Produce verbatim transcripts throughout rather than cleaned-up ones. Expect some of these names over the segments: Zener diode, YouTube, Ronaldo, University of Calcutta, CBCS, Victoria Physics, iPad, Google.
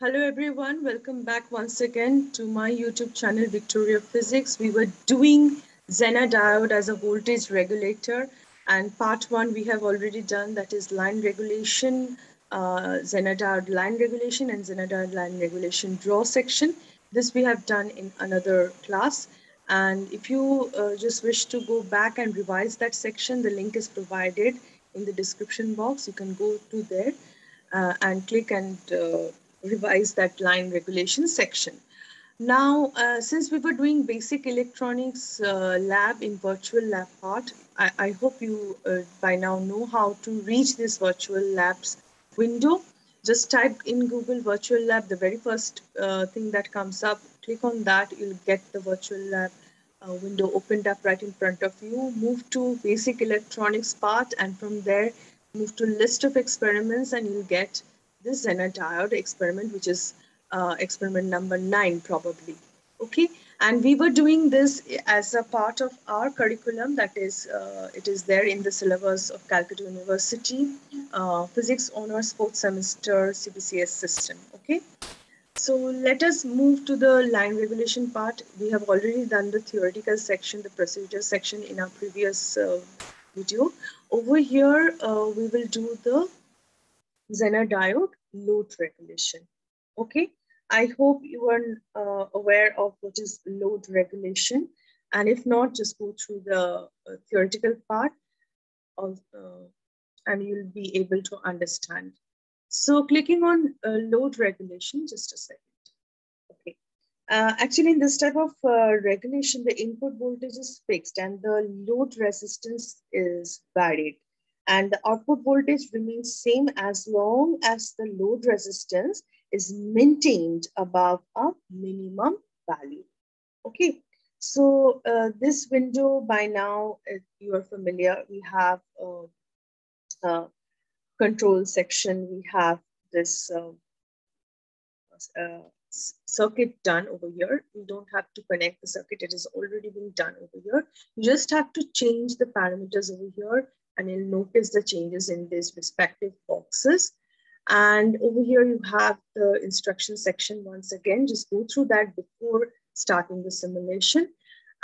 Hello everyone, welcome back once again to my YouTube channel Victoria Physics. We were doing Zener diode as a voltage regulator, and part one we have already done, that is line regulation, uh, Zener diode line regulation and Zener diode line regulation draw section. This we have done in another class, and if you uh, just wish to go back and revise that section, the link is provided in the description box. You can go to there uh, and click and uh, revise that line regulation section. Now, uh, since we were doing basic electronics uh, lab in virtual lab part, I, I hope you uh, by now know how to reach this virtual labs window. Just type in Google virtual lab, the very first uh, thing that comes up, click on that, you'll get the virtual lab uh, window opened up right in front of you. Move to basic electronics part, and from there move to list of experiments, and you'll get this Zener diode experiment, which is uh, experiment number nine probably. Okay, and we were doing this as a part of our curriculum, that is, uh, it is there in the syllabus of Calcutta University, uh, Physics Honours fourth semester C B C S system. Okay, so let us move to the line regulation part. We have already done the theoretical section, the procedure section in our previous uh, video. Over here, uh, we will do the Zener diode load regulation. Okay, I hope you are uh, aware of what is load regulation, and if not, just go through the uh, theoretical part of, uh, and you'll be able to understand. So clicking on uh, load regulation, just a second. Okay, uh, actually in this type of uh, regulation, the input voltage is fixed and the load resistance is varied, and the output voltage remains same as long as the load resistance is maintained above a minimum value. Okay, so uh, this window by now, if you are familiar, we have uh, uh, control section, we have this uh, uh, circuit done over here. You don't have to connect the circuit, it is already been done over here. You just have to change the parameters over here, and you'll notice the changes in these respective boxes. And over here you have the instruction section once again. Just go through that before starting the simulation.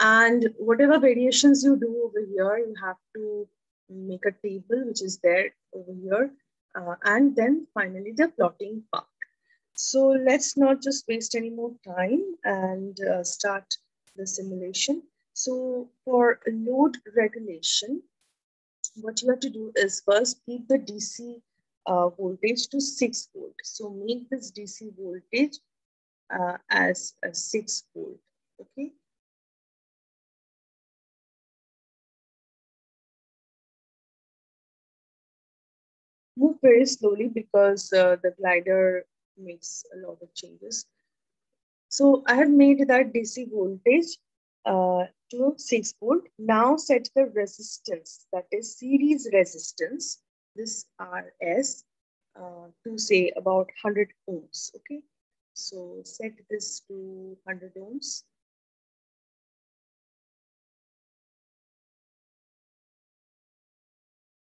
And whatever variations you do over here, you have to make a table which is there over here. Uh, and then finally the plotting part. So let's not just waste any more time and uh, start the simulation. So for load regulation, what you have to do is first keep the D C uh, voltage to six volt. So make this D C voltage uh, as a six volt. Okay. Move very slowly because uh, the glider makes a lot of changes. So I have made that D C voltage uh, to six volt. Now set the resistance, that is series resistance, this R S, uh, to say about one hundred ohms. Okay, so set this to one hundred ohms.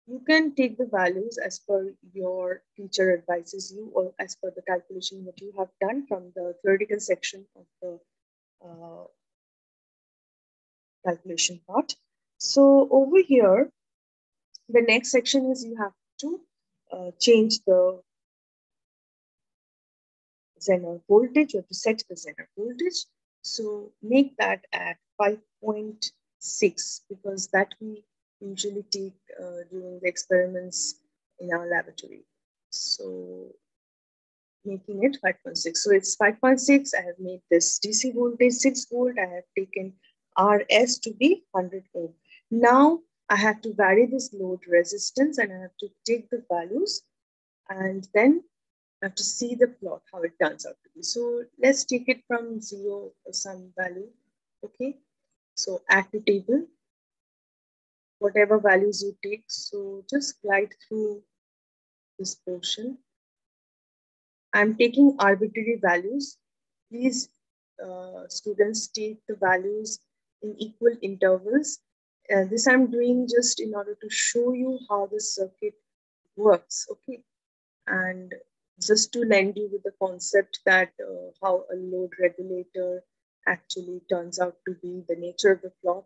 You can take the values as per your teacher advises you, or as per the calculation that you have done from the theoretical section of the uh, calculation part. So over here, the next section is you have to uh, change the Zener voltage, you have to set the Zener voltage. So make that at five point six, because that we usually take uh, during the experiments in our laboratory. So making it five point six. So it's five point six, I have made this D C voltage six volt, I have taken R S to be one hundred ohm. Now I have to vary this load resistance, and I have to take the values, and then I have to see the plot, how it turns out to be. So let's take it from zero or some value. Okay, so add to table, whatever values you take. So just glide through this portion. I'm taking arbitrary values. Please, uh, students, take the values in equal intervals. Uh, this I'm doing just in order to show you how this circuit works, okay? And just to lend you with the concept that uh, how a load regulator actually turns out to be, the nature of the flaw.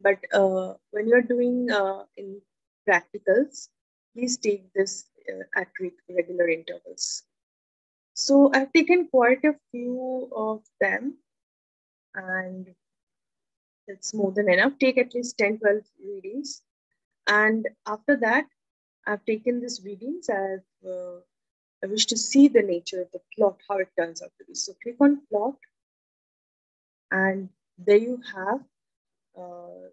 But uh, when you're doing uh, in practicals, please take this uh, at regular intervals. So I've taken quite a few of them, and it's more than enough. Take at least ten, twelve readings. And after that, I've taken these readings. I've, uh, I wish to see the nature of the plot, how it turns out to be. So click on plot. And there you have uh,